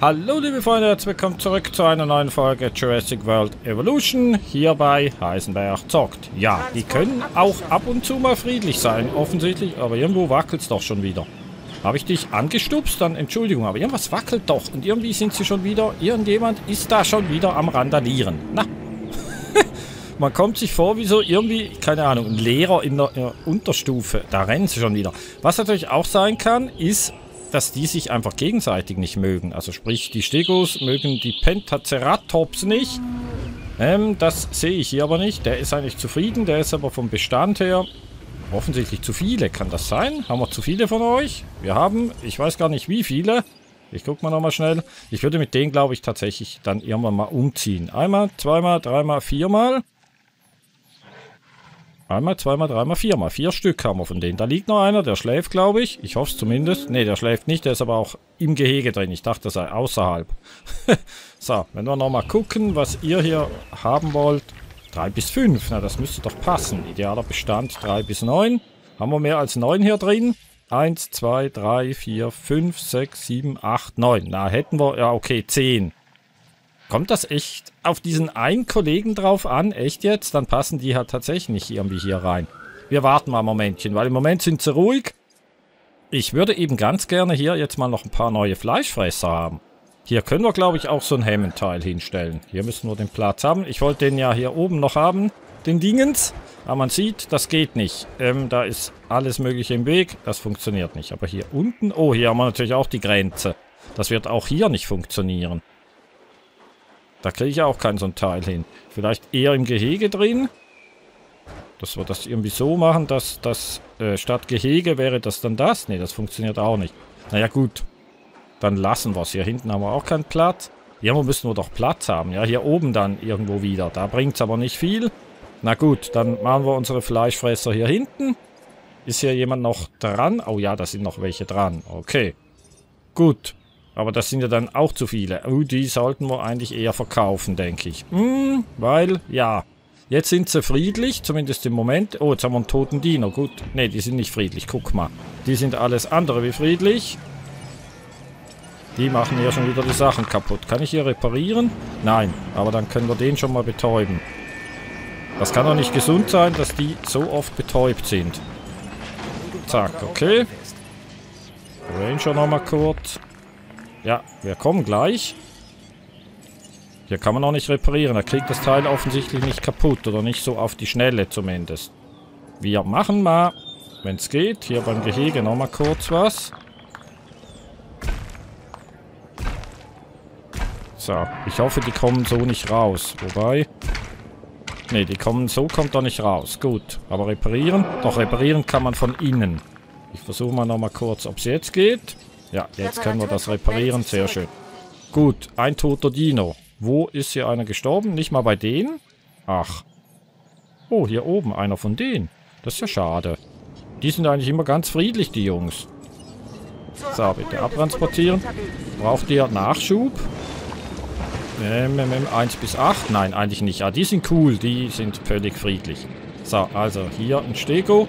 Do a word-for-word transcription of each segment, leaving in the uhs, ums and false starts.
Hallo liebe Freunde, herzlich willkommen zurück zu einer neuen Folge Jurassic World Evolution, hier bei Heisenberch zockt. Ja, die können auch ab und zu mal friedlich sein, offensichtlich, aber irgendwo wackelt's doch schon wieder. Habe ich dich angestupst? Dann Entschuldigung, aber irgendwas wackelt doch und irgendwie sind sie schon wieder, irgendjemand ist da schon wieder am Randalieren. Na, man kommt sich vor wie so irgendwie, keine Ahnung, ein Lehrer in der, in der Unterstufe, da rennen sie schon wieder. Was natürlich auch sein kann, ist, dass die sich einfach gegenseitig nicht mögen. Also sprich, die Stegos mögen die Pentaceratops nicht. Ähm, das sehe ich hier aber nicht. Der ist eigentlich zufrieden, der ist aber vom Bestand her offensichtlich zu viele. Kann das sein? Haben wir zu viele von euch? Wir haben, ich weiß gar nicht wie viele. Ich gucke mal nochmal schnell. Ich würde mit denen, glaube ich, tatsächlich dann irgendwann mal umziehen. Einmal, zweimal, dreimal, viermal. Einmal, zweimal, dreimal, viermal. Vier Stück haben wir von denen. Da liegt noch einer, der schläft, glaube ich. Ich hoffe es zumindest. Ne, der schläft nicht. Der ist aber auch im Gehege drin. Ich dachte, er sei außerhalb. So, wenn wir nochmal gucken, was ihr hier haben wollt. Drei bis fünf. Na, das müsste doch passen. Idealer Bestand drei bis neun. Haben wir mehr als neun hier drin? Eins, zwei, drei, vier, fünf, sechs, sieben, acht, neun. Na, hätten wir... Ja, okay, zehn. Kommt das echt auf diesen einen Kollegen drauf an? Echt jetzt? Dann passen die halt tatsächlich irgendwie hier rein. Wir warten mal ein Momentchen, weil im Moment sind sie ruhig. Ich würde eben ganz gerne hier jetzt mal noch ein paar neue Fleischfresser haben. Hier können wir, glaube ich, auch so ein Hemmenteil hinstellen. Hier müssen wir den Platz haben. Ich wollte den ja hier oben noch haben, den Dingens. Aber man sieht, das geht nicht. Ähm, da ist alles Mögliche im Weg. Das funktioniert nicht. Aber hier unten... Oh, hier haben wir natürlich auch die Grenze. Das wird auch hier nicht funktionieren. Da kriege ich ja auch keinen so ein Teil hin. Vielleicht eher im Gehege drin. Dass wir das irgendwie so machen, dass das äh, statt Gehege wäre das dann das. Ne, das funktioniert auch nicht. Naja gut, dann lassen wir es. Hier hinten haben wir auch keinen Platz. Irgendwo müssen wir doch Platz haben. Ja, hier oben dann irgendwo wieder. Da bringt es aber nicht viel. Na gut, dann machen wir unsere Fleischfresser hier hinten. Ist hier jemand noch dran? Oh ja, da sind noch welche dran. Okay, gut. Aber das sind ja dann auch zu viele. Oh, die sollten wir eigentlich eher verkaufen, denke ich. Hm, weil, ja. Jetzt sind sie friedlich, zumindest im Moment. Oh, jetzt haben wir einen toten Dino. Gut, ne, die sind nicht friedlich. Guck mal. Die sind alles andere wie friedlich. Die machen ja schon wieder die Sachen kaputt. Kann ich hier reparieren? Nein, aber dann können wir den schon mal betäuben. Das kann doch nicht gesund sein, dass die so oft betäubt sind. Zack, okay. Ranger nochmal kurz. Ja, wir kommen gleich. Hier kann man auch nicht reparieren. Da kriegt das Teil offensichtlich nicht kaputt. Oder nicht so auf die Schnelle zumindest. Wir machen mal, wenn es geht, hier beim Gehege nochmal kurz was. So, ich hoffe, die kommen so nicht raus. Wobei... Ne, die kommen so, kommt doch nicht raus. Gut, aber reparieren? Doch, reparieren kann man von innen. Ich versuche mal nochmal kurz, ob es jetzt geht. Ja, jetzt können wir das reparieren. Sehr schön. Gut, ein toter Dino. Wo ist hier einer gestorben? Nicht mal bei denen? Ach. Oh, hier oben einer von denen. Das ist ja schade. Die sind eigentlich immer ganz friedlich, die Jungs. So, bitte abtransportieren. Braucht ihr Nachschub? Ähm, ähm, ähm, eins bis acht? Nein, eigentlich nicht. Ah, die sind cool. Die sind völlig friedlich. So, also hier ein Stego.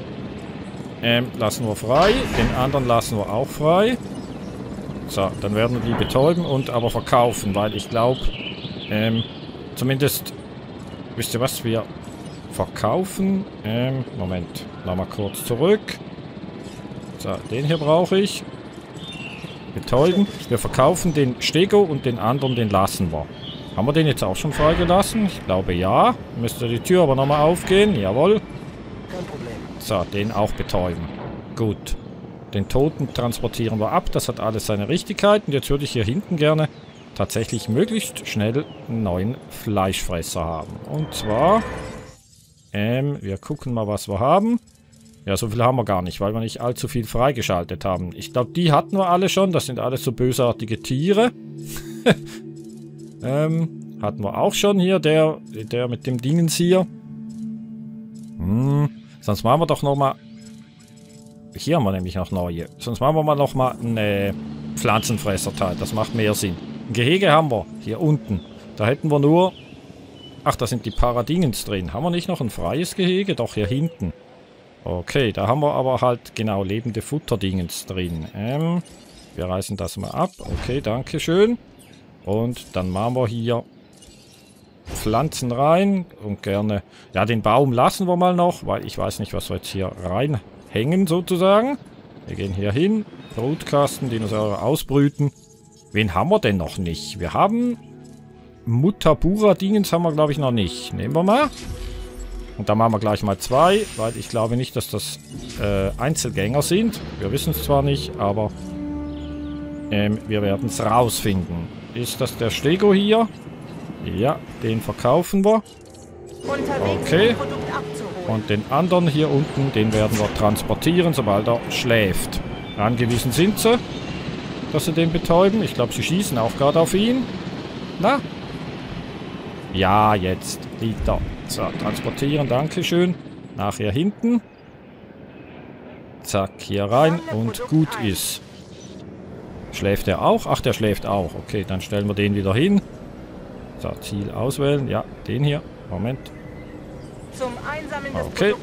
Ähm, lassen wir frei. Den anderen lassen wir auch frei. So, dann werden wir die betäuben und aber verkaufen, weil ich glaube, ähm, zumindest, wisst ihr was, wir verkaufen, ähm, Moment, nochmal kurz zurück, so, den hier brauche ich, betäuben, wir verkaufen den Stego und den anderen, den lassen wir. Haben wir den jetzt auch schon freigelassen? Ich glaube ja, müsste die Tür aber nochmal aufgehen, jawohl. So, den auch betäuben, gut. Den Toten transportieren wir ab. Das hat alles seine Richtigkeit. Und jetzt würde ich hier hinten gerne tatsächlich möglichst schnell einen neuen Fleischfresser haben. Und zwar... Ähm, wir gucken mal, was wir haben. Ja, so viel haben wir gar nicht, weil wir nicht allzu viel freigeschaltet haben. Ich glaube, die hatten wir alle schon. Das sind alles so bösartige Tiere. ähm, hatten wir auch schon hier. Der, der mit dem Dingens hier. Hm, sonst machen wir doch nochmal... Hier haben wir nämlich noch neue. Sonst machen wir mal nochmal einen äh, Pflanzenfresserteil. Das macht mehr Sinn. Ein Gehege haben wir. Hier unten. Da hätten wir nur... Ach, da sind die Paradingens drin. Haben wir nicht noch ein freies Gehege? Doch, hier hinten. Okay, da haben wir aber halt genau lebende Futterdingens drin. Ähm, wir reißen das mal ab. Okay, danke schön. Und dann machen wir hier Pflanzen rein und gerne... Ja, den Baum lassen wir mal noch, weil ich weiß nicht, was wir jetzt hier reinhängen sozusagen. Wir gehen hier hin, Brutkasten, Dinosaurier ausbrüten. Wen haben wir denn noch nicht? Wir haben... Muttabura-Dingens haben wir, glaube ich, noch nicht. Nehmen wir mal. Und da machen wir gleich mal zwei, weil ich glaube nicht, dass das äh, Einzelgänger sind. Wir wissen es zwar nicht, aber ähm, wir werden es rausfinden. Ist das der Stego hier? Ja, den verkaufen wir. Okay. Und den anderen hier unten, den werden wir transportieren, sobald er schläft. Angewiesen sind sie, dass sie den betäuben. Ich glaube, sie schießen auch gerade auf ihn. Na? Ja, jetzt liegt er. So, transportieren, dankeschön. Nachher hinten. Zack, hier rein und gut ist. Schläft er auch? Ach, der schläft auch. Okay, dann stellen wir den wieder hin. So, Ziel auswählen. Ja, den hier. Moment. Okay.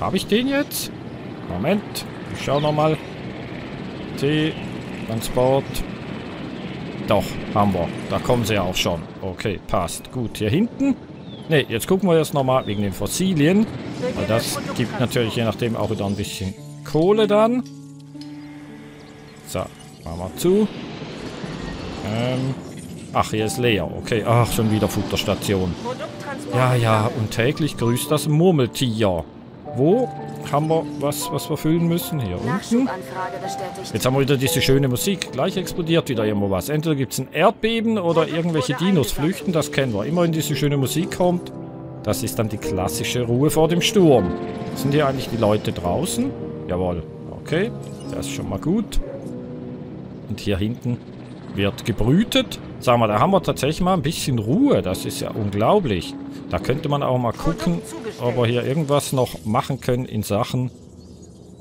Habe ich den jetzt? Moment. Ich schaue nochmal. T, Transport. Doch, haben wir. Da kommen sie ja auch schon. Okay, passt. Gut, hier hinten. Ne, jetzt gucken wir jetzt nochmal wegen den Fossilien. Weil das gibt natürlich je nachdem auch wieder ein bisschen Kohle dann. So, machen wir zu. Ähm, ach, hier ist leer. Okay, ach, schon wieder Futterstation. Ja, ja, und täglich grüßt das Murmeltier. Wo haben wir was, was wir füllen müssen? Hier unten. Jetzt haben wir wieder diese schöne Musik. Gleich explodiert wieder irgendwo was. Entweder gibt es ein Erdbeben oder irgendwelche Dinos flüchten. Das kennen wir. Immer wenn diese schöne Musik kommt, das ist dann die klassische Ruhe vor dem Sturm. Sind hier eigentlich die Leute draußen? Jawohl. Okay. Das ist schon mal gut. Und hier hinten wird gebrütet. Sagen wir, da haben wir tatsächlich mal ein bisschen Ruhe. Das ist ja unglaublich. Da könnte man auch mal gucken, ob wir hier irgendwas noch machen können in Sachen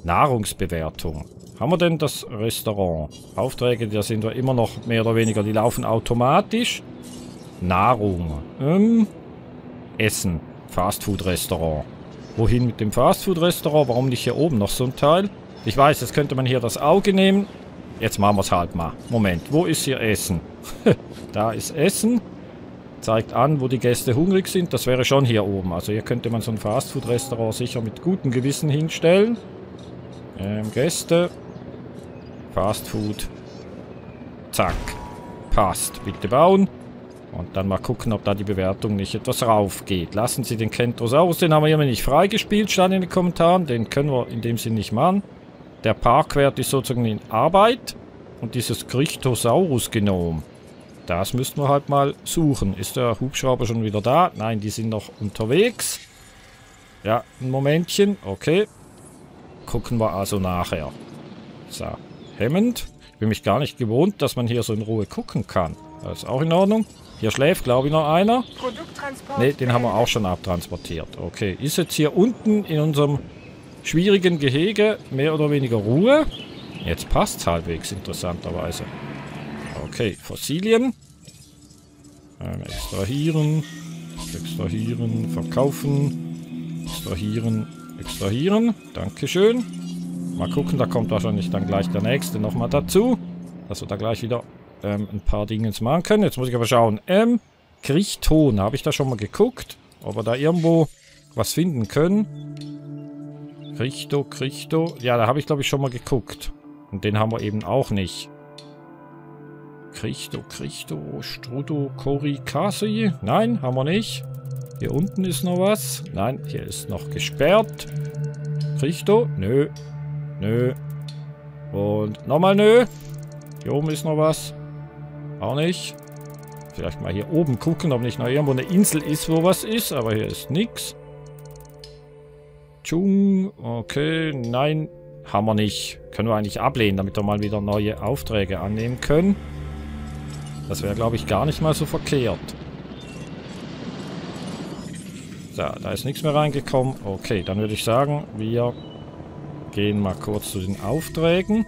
Nahrungsbewertung. Haben wir denn das Restaurant? Aufträge, da sind wir immer noch mehr oder weniger. Die laufen automatisch. Nahrung. Ähm, Essen. Fastfood-Restaurant. Wohin mit dem Fastfood-Restaurant? Warum nicht hier oben noch so ein Teil? Ich weiß, jetzt könnte man hier das Auge nehmen. Jetzt machen wir es halt mal. Moment, wo ist hier Essen? Da ist Essen. Zeigt an, wo die Gäste hungrig sind. Das wäre schon hier oben. Also hier könnte man so ein Fastfood-Restaurant sicher mit gutem Gewissen hinstellen. Ähm, Gäste. Fastfood. Zack. Passt. Bitte bauen. Und dann mal gucken, ob da die Bewertung nicht etwas rauf geht. Lassen Sie den Kentrosaurus, den haben wir immer nicht freigespielt, stand in den Kommentaren. Den können wir in dem Sinn nicht machen. Der Parkwert ist sozusagen in Arbeit. Und dieses Krichtosaurus-Genom. Das müssten wir halt mal suchen. Ist der Hubschrauber schon wieder da? Nein, die sind noch unterwegs. Ja, ein Momentchen. Okay. Gucken wir also nachher. So, Hammond. Ich bin mich gar nicht gewohnt, dass man hier so in Ruhe gucken kann. Das ist auch in Ordnung. Hier schläft, glaube ich, noch einer. Ne, den haben wir auch schon abtransportiert. Okay, ist jetzt hier unten in unserem schwierigen Gehege mehr oder weniger Ruhe. Jetzt passt es halbwegs, interessanterweise. Okay, Fossilien. Ähm, extrahieren, extrahieren, verkaufen, extrahieren, extrahieren. Dankeschön. Mal gucken, da kommt wahrscheinlich dann gleich der nächste nochmal dazu. Dass wir da gleich wieder ähm, ein paar Dinge machen können. Jetzt muss ich aber schauen. Ähm, Krichton, habe ich da schon mal geguckt, ob wir da irgendwo was finden können. Krichto, Krichto. Ja, da habe ich, glaube ich, schon mal geguckt. Und den haben wir eben auch nicht. Krichto, Krichto, Strudo, Kori, Kasi. Nein, haben wir nicht. Hier unten ist noch was. Nein, hier ist noch gesperrt. Krichto, nö. Nö. Und nochmal nö. Hier oben ist noch was. Auch nicht. Vielleicht mal hier oben gucken, ob nicht noch irgendwo eine Insel ist, wo was ist. Aber hier ist nichts. Tschung. Okay, nein. Haben wir nicht. Können wir eigentlich ablehnen, damit wir mal wieder neue Aufträge annehmen können. Das wäre, glaube ich, gar nicht mal so verkehrt. So, da ist nichts mehr reingekommen. Okay, dann würde ich sagen, wir gehen mal kurz zu den Aufträgen.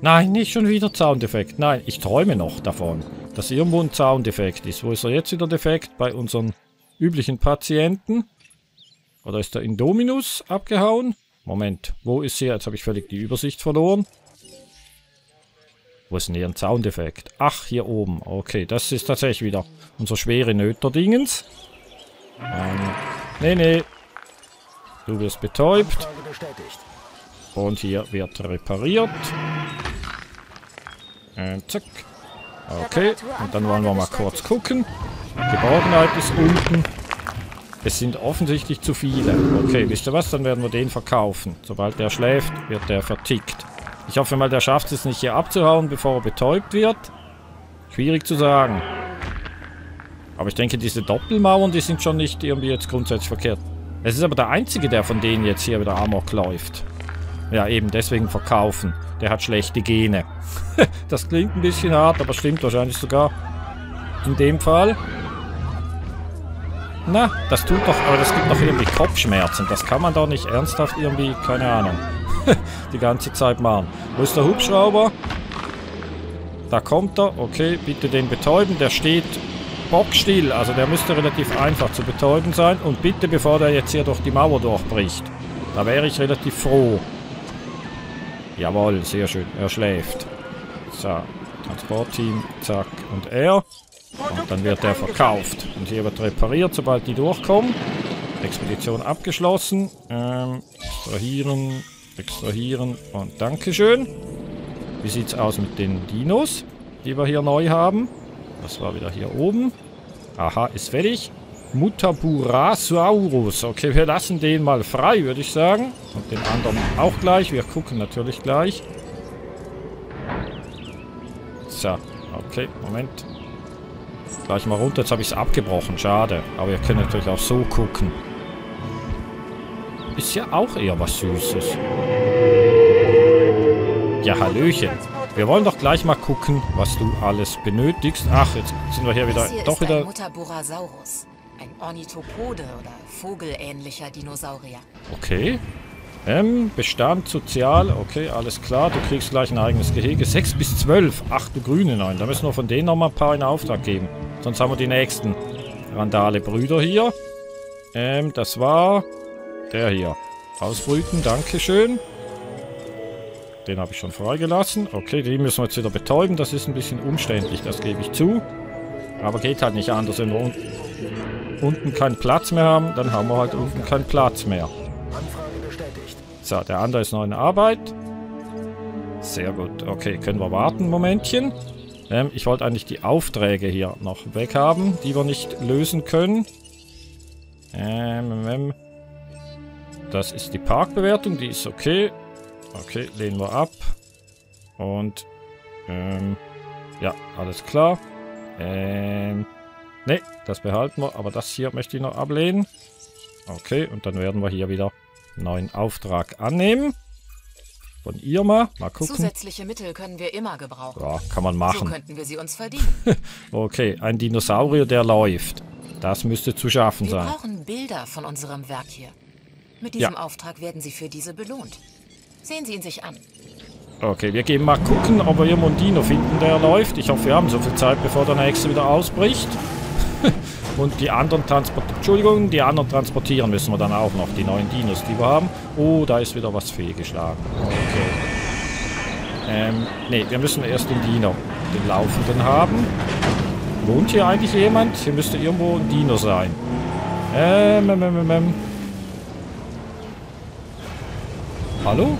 Nein, nicht schon wieder Zaundefekt. Nein, ich träume noch davon, dass irgendwo ein Zaundefekt ist. Wo ist er jetzt wieder defekt? Bei unseren üblichen Patienten. Oder ist der Indominus abgehauen? Moment, wo ist hier? Jetzt habe ich völlig die Übersicht verloren. Wo ist denn hier ein Soundeffekt? Ach, hier oben. Okay, das ist tatsächlich wieder unser schwere Nöterdingens. Ähm, nee, nee. Du wirst betäubt. Und hier wird repariert. Äh, zack. Okay, und dann wollen wir mal kurz gucken. Geborgenheit ist unten. Es sind offensichtlich zu viele. Okay, wisst ihr was? Dann werden wir den verkaufen. Sobald der schläft, wird der vertickt. Ich hoffe mal, der schafft es nicht hier abzuhauen, bevor er betäubt wird. Schwierig zu sagen. Aber ich denke, diese Doppelmauern, die sind schon nicht irgendwie jetzt grundsätzlich verkehrt. Es ist aber der einzige, der von denen jetzt hier wieder amok läuft. Ja, eben deswegen verkaufen. Der hat schlechte Gene. Das klingt ein bisschen hart, aber stimmt wahrscheinlich sogar in dem Fall. Na, das tut doch, aber das gibt doch irgendwie Kopfschmerzen. Das kann man doch nicht ernsthaft irgendwie, keine Ahnung, die ganze Zeit machen. Wo ist der Hubschrauber? Da kommt er. Okay, bitte den betäuben. Der steht bockstill, also der müsste relativ einfach zu betäuben sein. Und bitte, bevor der jetzt hier durch die Mauer durchbricht. Da wäre ich relativ froh. Jawohl, sehr schön. Er schläft. So, Transportteam, zack. Und er. Und dann wird er verkauft. Und hier wird repariert, sobald die durchkommen. Expedition abgeschlossen. Ähm, extrahieren, extrahieren und Dankeschön. Wie sieht's aus mit den Dinos, die wir hier neu haben? Das war wieder hier oben. Aha, ist fertig. Muttaburasaurus. Okay, wir lassen den mal frei, würde ich sagen. Und den anderen auch gleich. Wir gucken natürlich gleich. So, okay, Moment. Gleich mal runter. Jetzt habe ich es abgebrochen. Schade. Aber ihr könnt natürlich auch so gucken. Ist ja auch eher was Süßes. Ja, Hallöchen. Wir wollen doch gleich mal gucken, was du alles benötigst. Ach, jetzt sind wir hier wieder... Doch wieder... Muttaburasaurus. Ein Ornithopode oder vogelähnlicher Dinosaurier. Okay. Ähm, Bestand, sozial, okay, alles klar. Du kriegst gleich ein eigenes Gehege. sechs bis zwölf. Ach du Grüne, nein. Da müssen wir von denen nochmal ein paar in Auftrag geben. Sonst haben wir die nächsten Randale-Brüder hier. Ähm, das war der hier. Ausbrüten, dankeschön. Den habe ich schon freigelassen. Okay, die müssen wir jetzt wieder betäuben. Das ist ein bisschen umständlich, das gebe ich zu. Aber geht halt nicht anders. Wenn wir un unten keinen Platz mehr haben, dann haben wir halt unten keinen Platz mehr. So, der andere ist noch in Arbeit. Sehr gut. Okay, können wir warten, Momentchen. Ähm, ich wollte eigentlich die Aufträge hier noch weghaben, die wir nicht lösen können. Ähm, ähm. Das ist die Parkbewertung, die ist okay. Okay, lehnen wir ab. Und, ähm, ja, alles klar. Ähm, ne, das behalten wir. Aber das hier möchte ich noch ablehnen. Okay, und dann werden wir hier wieder einen neuen Auftrag annehmen. Von Irma. Mal gucken. Zusätzliche Mittel können wir immer gebrauchen. Ja, kann man machen. So könnten wir sie uns verdienen. Okay, ein Dinosaurier, der läuft. Das müsste zu schaffen sein. Wir brauchen Bilder von unserem Werk hier. Mit diesem ja. Auftrag werden sie für diese belohnt. Sehen Sie ihn sich an. Okay, wir gehen mal gucken, ob wir irgendwo einen Dino finden, der läuft. Ich hoffe, wir haben so viel Zeit, bevor der nächste wieder ausbricht. Und die anderen transportieren... Entschuldigung, die anderen transportieren müssen wir dann auch noch. Die neuen Dinos, die wir haben. Oh, da ist wieder was fehlgeschlagen. Okay. Ähm, nee, wir müssen erst den Dino, den Laufenden haben. Wohnt hier eigentlich jemand? Hier müsste irgendwo ein Dino sein. Ähm, ähm, ähm, ähm. Hallo?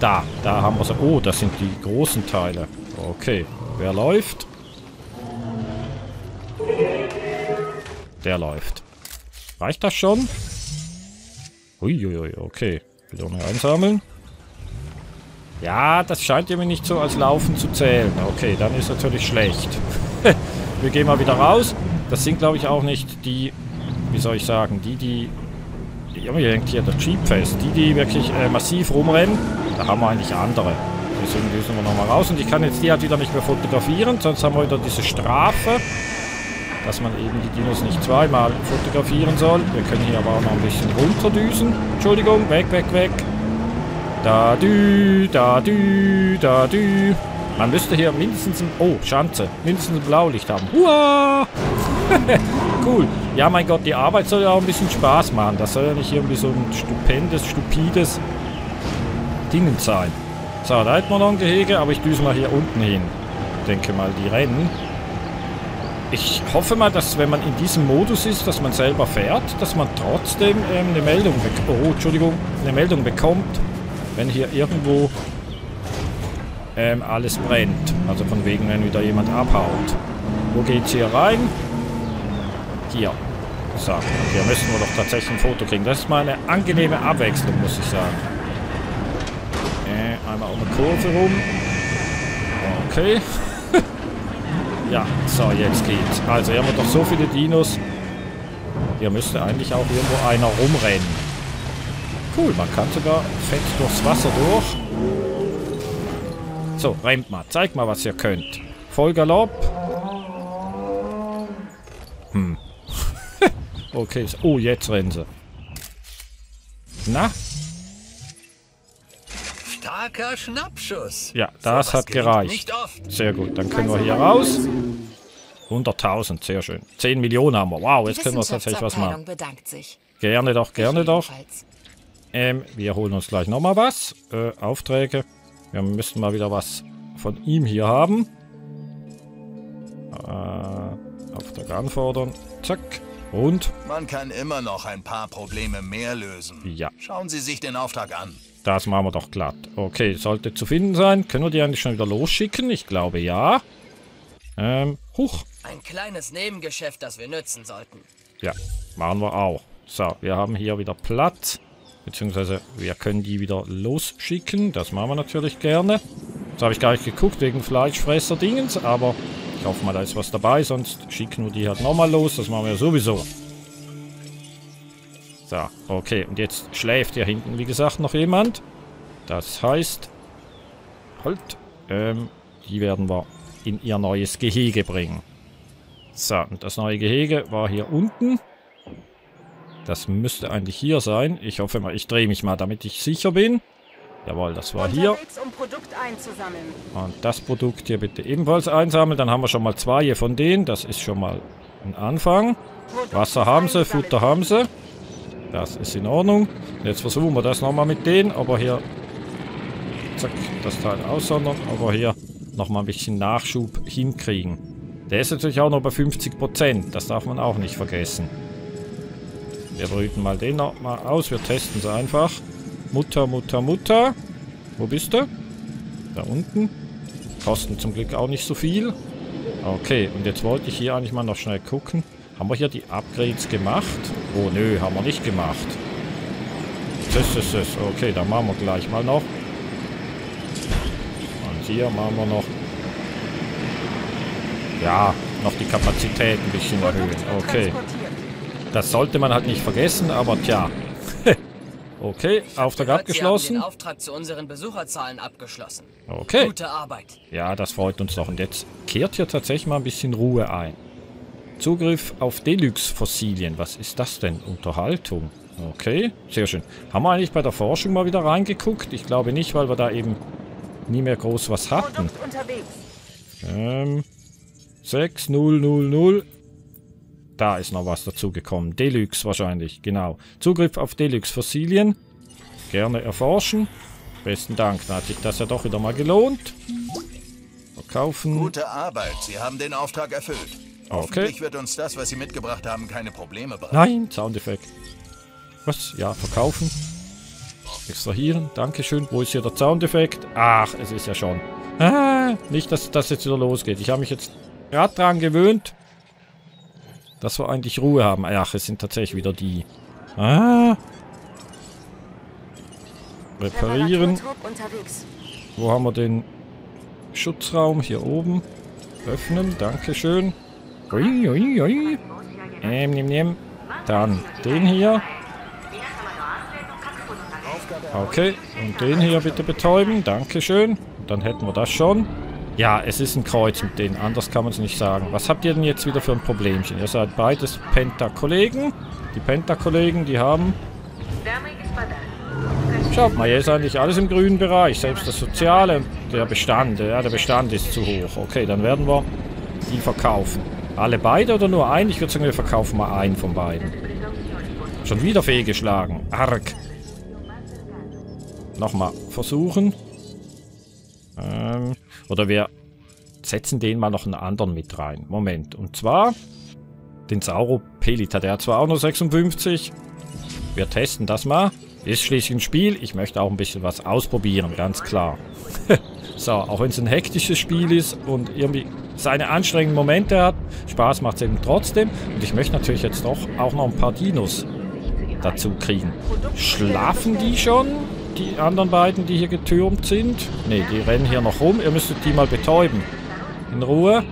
Da, da haben wir so. Oh, das sind die großen Teile. Okay, wer läuft? Der läuft. Reicht das schon? Uiuiui, okay. Wieder mal einsammeln. Ja, das scheint mir nicht so als Laufen zu zählen. Okay, dann ist natürlich schlecht. Wir gehen mal wieder raus. Das sind, glaube ich, auch nicht die, wie soll ich sagen, die, die... Irgendwie hängt hier der Jeep fest. Die, die wirklich äh, massiv rumrennen, da haben wir eigentlich andere. Deswegen lösen wir nochmal raus. Und ich kann jetzt die halt wieder nicht mehr fotografieren. Sonst haben wir wieder diese Strafe, dass man eben die Dinos nicht zweimal fotografieren soll. Wir können hier aber auch noch ein bisschen runterdüsen. Entschuldigung, weg, weg, weg. Da, dü, da, dü, da, dü. Man müsste hier mindestens ein... Oh, Schanze. Mindestens ein Blaulicht haben. Uah! Cool. Ja, mein Gott, die Arbeit soll ja auch ein bisschen Spaß machen. Das soll ja nicht irgendwie so ein stupendes, stupides Ding sein. So, da hätten wir noch ein Gehege, aber ich düse mal hier unten hin. Denke mal, die rennen. Ich hoffe mal, dass wenn man in diesem Modus ist, dass man selber fährt, dass man trotzdem ähm, eine Meldung oh, Entschuldigung, eine Meldung bekommt, wenn hier irgendwo ähm, alles brennt. Also von wegen, wenn wieder jemand abhaut. Wo geht's hier rein? Hier. So, hier müssen wir doch tatsächlich ein Foto kriegen. Das ist mal eine angenehme Abwechslung, muss ich sagen. Einmal um eine Kurve rum. Okay. Ja, so, jetzt geht's. Also, hier haben wir doch so viele Dinos. Hier müsste eigentlich auch irgendwo einer rumrennen. Cool, man kann sogar fett durchs Wasser durch. So, rennt mal. Zeigt mal, was ihr könnt. Vollgalopp. Hm. Okay. Oh, jetzt rennen sie. Na? Starker Schnappschuss. Ja, das hat gereicht. Sehr gut, dann können wir hier raus. hunderttausend, sehr schön. zehn Millionen haben wir. Wow, jetzt können wir tatsächlich was machen. Gerne doch, gerne doch. Ähm, wir holen uns gleich nochmal was. Äh, Aufträge. Wir müssen mal wieder was von ihm hier haben. Äh, Auftrag anfordern. Zack. Und? Man kann immer noch ein paar Probleme mehr lösen. Ja. Schauen Sie sich den Auftrag an. Das machen wir doch glatt. Okay, sollte zu finden sein. Können wir die eigentlich schon wieder losschicken? Ich glaube, ja. Ähm, huch. Ein kleines Nebengeschäft, das wir nützen sollten. Ja, machen wir auch. So, wir haben hier wieder Platz. Beziehungsweise, wir können die wieder losschicken. Das machen wir natürlich gerne. Das habe ich gar nicht geguckt, wegen Fleischfresser-Dingens. Aber ich hoffe mal, da ist was dabei. Sonst schicken wir die halt nochmal los. Das machen wir ja sowieso. So, okay. Und jetzt schläft hier hinten, wie gesagt, noch jemand. Das heißt, halt, ähm, die werden wir in ihr neues Gehege bringen. So, und das neue Gehege war hier unten. Das müsste eigentlich hier sein. Ich hoffe mal, ich drehe mich mal, damit ich sicher bin. Jawohl, das war hier. Um Produkt einzusammeln. Und das Produkt hier bitte ebenfalls einsammeln. Dann haben wir schon mal zwei von denen. Das ist schon mal ein Anfang. Wasser haben sie, Futter haben sie. Das ist in Ordnung. Jetzt versuchen wir das nochmal mit denen. Aber hier, zack, das Teil aussondern. Aber hier nochmal ein bisschen Nachschub hinkriegen. Der ist natürlich auch noch bei fünfzig Prozent. Das darf man auch nicht vergessen. Wir brüten mal den nochmal aus. Wir testen sie einfach. Mutter, Mutter, Mutter. Wo bist du? Da unten. Kosten zum Glück auch nicht so viel. Okay, und jetzt wollte ich hier eigentlich mal noch schnell gucken. Haben wir hier die Upgrades gemacht? Oh, nö, haben wir nicht gemacht. Das ist es. Okay, dann machen wir gleich mal noch. Und hier machen wir noch... Ja, noch die Kapazität ein bisschen erhöhen. Okay. Das sollte man halt nicht vergessen, aber tja. Okay, Auftrag abgeschlossen. Sie haben den Auftrag zu unseren Besucherzahlen abgeschlossen. Okay. Gute Arbeit. Ja, das freut uns noch. Und jetzt kehrt hier tatsächlich mal ein bisschen Ruhe ein. Zugriff auf Deluxe-Fossilien. Was ist das denn? Unterhaltung. Okay, sehr schön. Haben wir eigentlich bei der Forschung mal wieder reingeguckt? Ich glaube nicht, weil wir da eben nie mehr groß was hatten. Ähm, sechs null null null. Da ist noch was dazugekommen. Deluxe wahrscheinlich, genau. Zugriff auf Deluxe-Fossilien. Gerne erforschen. Besten Dank, da hat sich das ja doch wieder mal gelohnt. Verkaufen. Gute Arbeit, Sie haben den Auftrag erfüllt. Okay. Hoffentlich wird uns das, was Sie mitgebracht haben, keine Probleme bereiten. Nein, Soundeffekt. Was? Ja, verkaufen. Extrahieren. Dankeschön. Wo ist hier der Soundeffekt? Ach, es ist ja schon. Ah, nicht, dass das jetzt wieder losgeht. Ich habe mich jetzt gerade daran gewöhnt, dass wir eigentlich Ruhe haben. Ach, es sind tatsächlich wieder die. Ah. Reparieren. Wo haben wir den Schutzraum? Hier oben. Öffnen. Dankeschön. Ui, ui, ui. Ähm, nimm, nimm. Dann den hier. Okay. Und den hier bitte betäuben. Dankeschön. Dann hätten wir das schon. Ja, es ist ein Kreuz mit denen. Anders kann man es nicht sagen. Was habt ihr denn jetzt wieder für ein Problemchen? Ihr seid beides Penta-Kollegen. Die Penta-Kollegen, die haben... Schaut mal, hier ist eigentlich alles im grünen Bereich. Selbst das Soziale. Der Bestand. Ja, der Bestand ist zu hoch. Okay, dann werden wir die verkaufen. Alle beide oder nur einen? Ich würde sagen, wir verkaufen mal einen von beiden. Schon wieder fehlgeschlagen. Arg. Nochmal versuchen. Ähm, oder wir setzen den mal noch einen anderen mit rein. Moment. Und zwar den Sauropelta. Der hat zwar auch nur sechsundfünfzig. Wir testen das mal. Ist schließlich ein Spiel. Ich möchte auch ein bisschen was ausprobieren, ganz klar. So, auch wenn es ein hektisches Spiel ist und irgendwie seine anstrengenden Momente hat, Spaß macht es eben trotzdem. Und ich möchte natürlich jetzt doch auch noch ein paar Dinos dazu kriegen. Schlafen die schon? Die anderen beiden, die hier getürmt sind? Ne, die rennen hier noch rum. Ihr müsstet die mal betäuben. In Ruhe.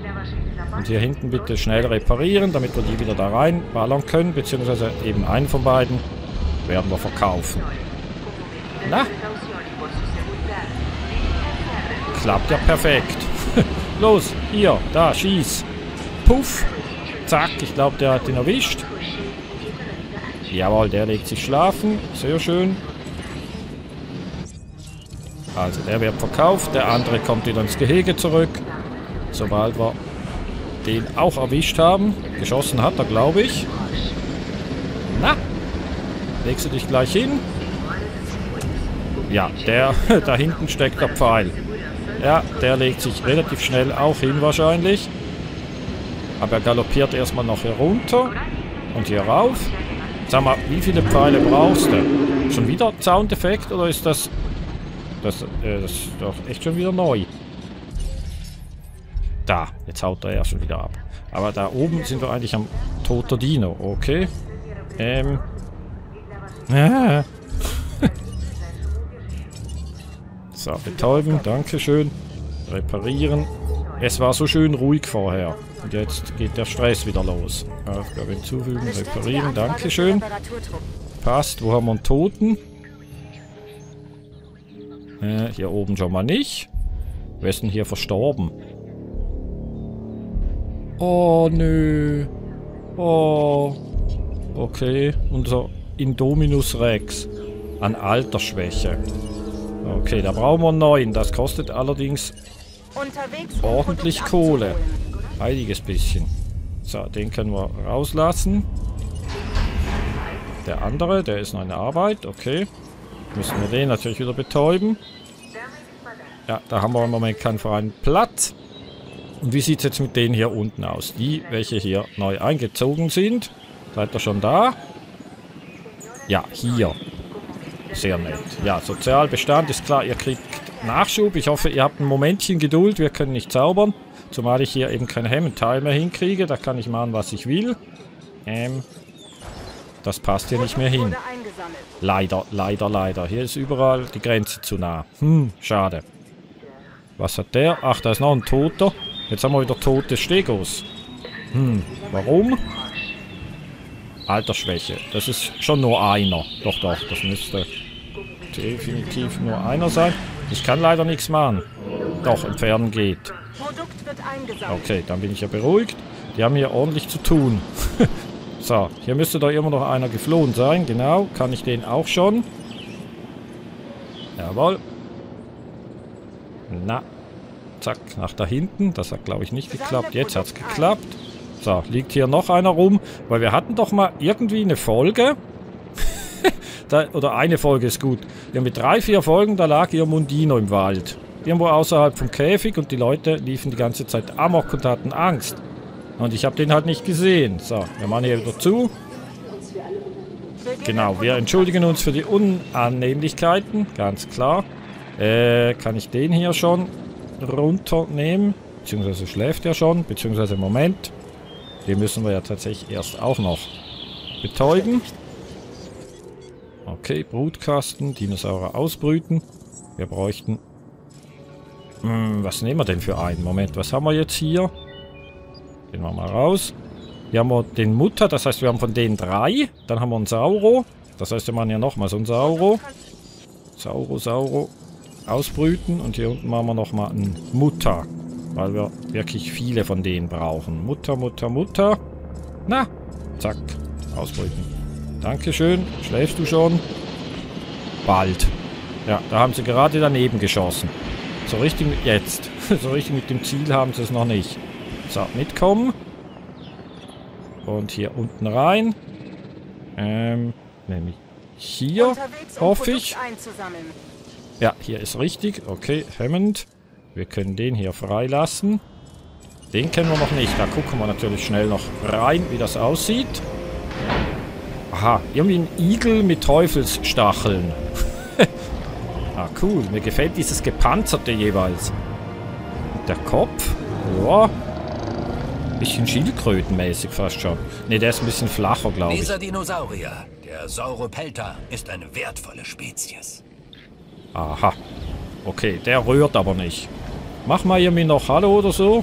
Und hier hinten bitte schnell reparieren, damit wir die wieder da reinballern können. Beziehungsweise eben einen von beiden werden wir verkaufen. Na? Klappt ja perfekt. Los, hier, da, schieß. Puff. Zack, ich glaube, der hat ihn erwischt. Jawohl, der legt sich schlafen. Sehr schön. Also, der wird verkauft. Der andere kommt wieder ins Gehege zurück. Sobald wir den auch erwischt haben. Geschossen hat er, glaube ich. Na? Legst du dich gleich hin? Ja, der da hinten steckt der Pfeil. Ja, der legt sich relativ schnell auch hin wahrscheinlich. Aber er galoppiert erstmal noch hier runter und hier rauf. Sag mal, wie viele Pfeile brauchst du? Schon wieder Soundeffekt oder ist das... Das, äh, das ist doch echt schon wieder neu. Da, jetzt haut er ja schon wieder ab. Aber da oben sind wir eigentlich am toten Dino, okay? Ähm... Ah. So, betäuben, dankeschön. Reparieren. Es war so schön ruhig vorher. Und jetzt geht der Stress wieder los. Aufgabe hinzufügen, reparieren, dankeschön. Passt, wo haben wir einen Toten? Äh, hier oben schon mal nicht. Wer ist denn hier verstorben? Oh, nö. Oh. Okay, unser Indominus Rex. An Altersschwäche. Okay, da brauchen wir einen neuen. Das kostet allerdings ordentlich Kohle. Heiliges bisschen. So, den können wir rauslassen. Der andere, der ist noch in der Arbeit. Okay. Müssen wir den natürlich wieder betäuben. Ja, da haben wir im Moment keinen freien Platz. Und wie sieht es jetzt mit denen hier unten aus? Die, welche hier neu eingezogen sind. Seid ihr schon da? Ja, hier. Sehr nett. Ja, Sozialbestand ist klar, ihr kriegt Nachschub. Ich hoffe, ihr habt ein Momentchen Geduld. Wir können nicht zaubern. Zumal ich hier eben kein Hemmenteil mehr hinkriege. Da kann ich machen, was ich will. Ähm, das passt hier nicht mehr hin. Leider, leider, leider. Hier ist überall die Grenze zu nah. Hm, schade. Was hat der? Ach, da ist noch ein Toter. Jetzt haben wir wieder tote Stegos. Hm, warum? Altersschwäche. Das ist schon nur einer. Doch, doch, das müsste definitiv nur einer sein. Ich kann leider nichts machen. Doch, entfernen geht. Okay, dann bin ich ja beruhigt. Die haben hier ordentlich zu tun. So, hier müsste doch immer noch einer geflohen sein. Genau, kann ich den auch schon. Jawohl. Na, zack, nach da hinten. Das hat, glaube ich, nicht geklappt. Jetzt hat es geklappt. So, liegt hier noch einer rum, weil wir hatten doch mal irgendwie eine Folge. da, oder eine Folge ist gut. Wir haben mit drei, vier Folgen, da lag irgendwo ein Dino im Wald. Irgendwo außerhalb vom Käfig und die Leute liefen die ganze Zeit amok und hatten Angst. Und ich habe den halt nicht gesehen. So, wir machen hier wieder zu. Genau, wir entschuldigen uns für die Unannehmlichkeiten, ganz klar. Äh, kann ich den hier schon runternehmen? Beziehungsweise schläft er schon, beziehungsweise im Moment. Den müssen wir ja tatsächlich erst auch noch betäuben. Okay, Brutkasten, Dinosaurier ausbrüten. Wir bräuchten... Hm, was nehmen wir denn für einen? Moment, was haben wir jetzt hier? Gehen wir mal raus. Hier haben wir den Mutter, das heißt wir haben von denen drei. Dann haben wir einen Sauro. Das heißt wir machen ja nochmal so einen Sauro. Sauro, Sauro. Ausbrüten und hier unten machen wir nochmal einen Mutter. Weil wir wirklich viele von denen brauchen. Mutter, Mutter, Mutter. Na, zack. Ausbrüten. Dankeschön. Schläfst du schon? Bald. Ja, da haben sie gerade daneben geschossen. So richtig mit jetzt. So richtig mit dem Ziel haben sie es noch nicht. So, mitkommen. Und hier unten rein. Ähm, nämlich hier, hoffe ich. Ja, hier ist richtig. Okay, Hammond. Wir können den hier freilassen. Den kennen wir noch nicht. Da gucken wir natürlich schnell noch rein, wie das aussieht. Aha, irgendwie ein Igel mit Teufelsstacheln. Ah, cool. Mir gefällt dieses Gepanzerte jeweils. Und der Kopf. Ja. Bisschen schildkrötenmäßig fast schon. Ne, der ist ein bisschen flacher, glaube ich. Dieser Dinosaurier, der Sauropelta, ist eine wertvolle Spezies. Aha. Okay, der rührt aber nicht. Mach mal irgendwie noch Hallo oder so.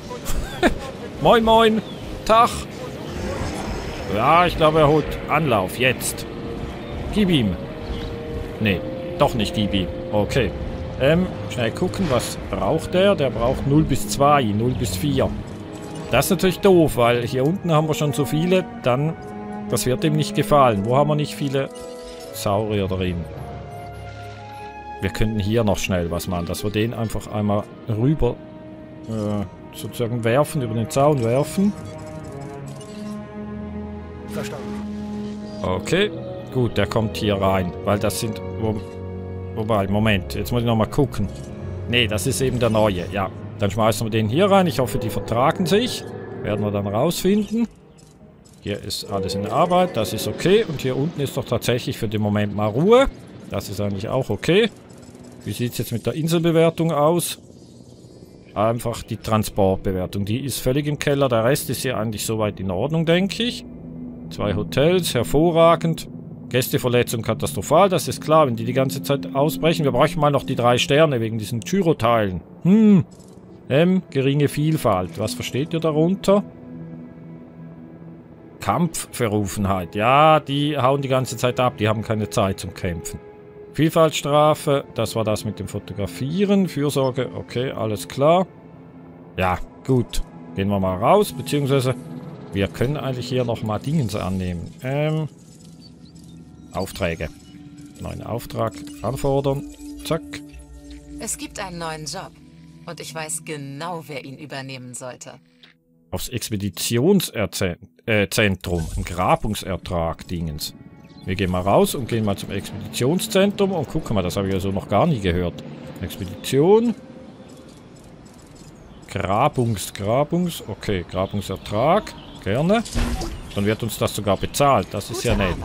Moin, moin. Tag. Ja, ich glaube, er holt Anlauf. Jetzt. Gib ihm. Nee, doch nicht gib ihm. Okay. Ähm, schnell gucken, was braucht der? Der braucht null bis zwei, null bis vier. Das ist natürlich doof, weil hier unten haben wir schon so viele. Dann, das wird ihm nicht gefallen. Wo haben wir nicht viele Saurier drin? Wir könnten hier noch schnell was machen, dass wir den einfach einmal rüber äh, sozusagen werfen, über den Zaun werfen. Verstanden. Okay, gut, der kommt hier rein, weil das sind... Wo, wobei, Moment, jetzt muss ich nochmal gucken. Ne, das ist eben der neue, ja. Dann schmeißen wir den hier rein. Ich hoffe, die vertragen sich. Werden wir dann rausfinden. Hier ist alles in Arbeit, das ist okay. Und hier unten ist doch tatsächlich für den Moment mal Ruhe. Das ist eigentlich auch okay. Wie sieht es jetzt mit der Inselbewertung aus? Einfach die Transportbewertung. Die ist völlig im Keller. Der Rest ist hier eigentlich soweit in Ordnung, denke ich. Zwei Hotels, hervorragend. Gästeverletzung katastrophal, das ist klar, wenn die die ganze Zeit ausbrechen. Wir brauchen mal noch die drei Sterne wegen diesen Chyroteilen. Hm, ähm, geringe Vielfalt. Was versteht ihr darunter? Kampfverrufenheit. Ja, die hauen die ganze Zeit ab, die haben keine Zeit zum Kämpfen. Vielfaltstrafe, das war das mit dem Fotografieren. Fürsorge, okay, alles klar. Ja, gut. Gehen wir mal raus, beziehungsweise... Wir können eigentlich hier nochmal Dingens annehmen. Ähm. Aufträge. Neuen Auftrag anfordern. Zack. Es gibt einen neuen Job. Und ich weiß genau, wer ihn übernehmen sollte. Aufs Expeditionszentrum. Ein Grabungsertrag, Dingens. Wir gehen mal raus und gehen mal zum Expeditionszentrum. Und gucken mal, das habe ich ja so noch gar nie gehört. Expedition. Grabungs, Grabungs. Okay, Grabungsertrag. Gerne. Dann wird uns das sogar bezahlt. Das ist ja nett.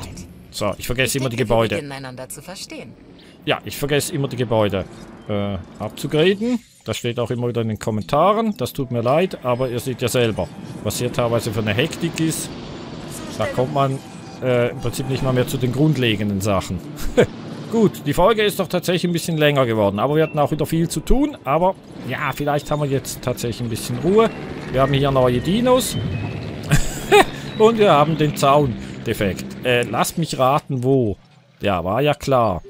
So, ich vergesse immer die Gebäude. Ja, ich vergesse immer die Gebäude äh, abzugraden. Das steht auch immer wieder in den Kommentaren. Das tut mir leid, aber ihr seht ja selber, was hier teilweise für eine Hektik ist. Da kommt man äh, im Prinzip nicht mal mehr zu den grundlegenden Sachen. Gut, die Folge ist doch tatsächlich ein bisschen länger geworden. Aber wir hatten auch wieder viel zu tun. Aber ja, vielleicht haben wir jetzt tatsächlich ein bisschen Ruhe. Wir haben hier neue Dinos. Und wir haben den Zaun defekt. Äh, lasst mich raten, wo. Ja, war ja klar.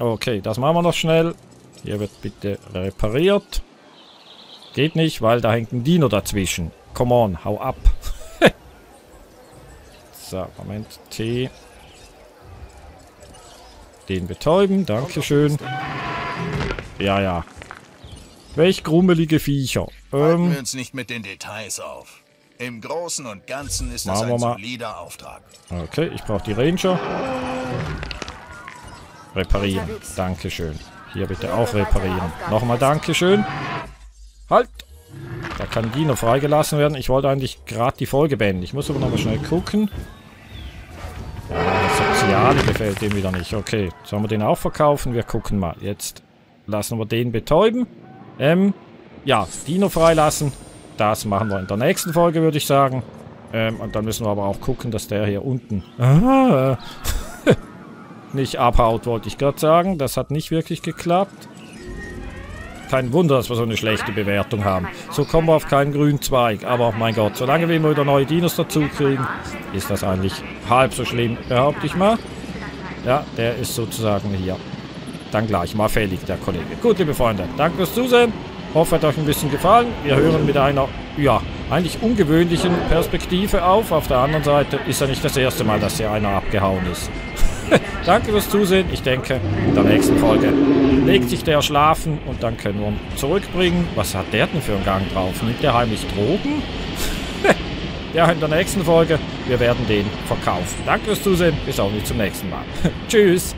Okay, das machen wir noch schnell. Hier wird bitte repariert. Geht nicht, weil da hängt ein Dino dazwischen. Come on, hau ab. So, Moment. T. Den betäuben, dankeschön. Ja, ja. Welch grummelige Viecher. Halten wir uns nicht mit den Details auf. Im Großen und Ganzen ist das ein solider Auftrag. Okay, ich brauche die Ranger. Reparieren. Dankeschön. Hier bitte auch reparieren. Nochmal Dankeschön. Halt! Da kann Dino freigelassen werden. Ich wollte eigentlich gerade die Folge beenden. Ich muss aber nochmal schnell gucken. Ja, das Soziale gefällt dem wieder nicht. Okay, sollen wir den auch verkaufen? Wir gucken mal. Jetzt lassen wir den betäuben. Ähm, ja, Dino freilassen. Das machen wir in der nächsten Folge, würde ich sagen. Ähm, und dann müssen wir aber auch gucken, dass der hier unten ah, nicht abhaut, wollte ich gerade sagen. Das hat nicht wirklich geklappt. Kein Wunder, dass wir so eine schlechte Bewertung haben. So kommen wir auf keinen grünen Zweig. Aber mein Gott, solange wir immer wieder neue Dinos dazu kriegen, ist das eigentlich halb so schlimm, behaupte ich mal. Ja, der ist sozusagen hier dann gleich mal fällig, der Kollege. Gut, liebe Freunde, danke fürs Zusehen. Ich hoffe, hat euch ein bisschen gefallen. Wir hören mit einer, ja, eigentlich ungewöhnlichen Perspektive auf. Auf der anderen Seite ist ja nicht das erste Mal, dass hier einer abgehauen ist. Danke fürs Zusehen. Ich denke, in der nächsten Folge legt sich der schlafen und dann können wir ihn zurückbringen. Was hat der denn für einen Gang drauf? Nimmt der heimlich Drogen? Ja, in der nächsten Folge, wir werden den verkaufen. Danke fürs Zusehen. Bis auch nicht zum nächsten Mal. Tschüss.